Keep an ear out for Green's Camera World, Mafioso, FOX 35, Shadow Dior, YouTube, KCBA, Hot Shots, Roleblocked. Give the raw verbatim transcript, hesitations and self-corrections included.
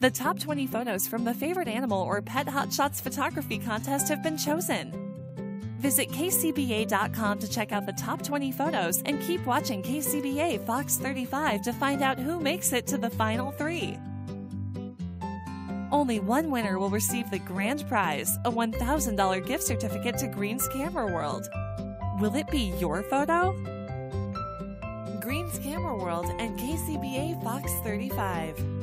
The top twenty photos from the Favorite Animal or Pet Hotshots Photography Contest have been chosen. Visit K C B A dot com to check out the top twenty photos and keep watching K C B A Fox thirty-five to find out who makes it to the final three. Only one winner will receive the grand prize, a one thousand dollar gift certificate to Green's Camera World. Will it be your photo? Green's Camera World and K C B A Fox thirty-five.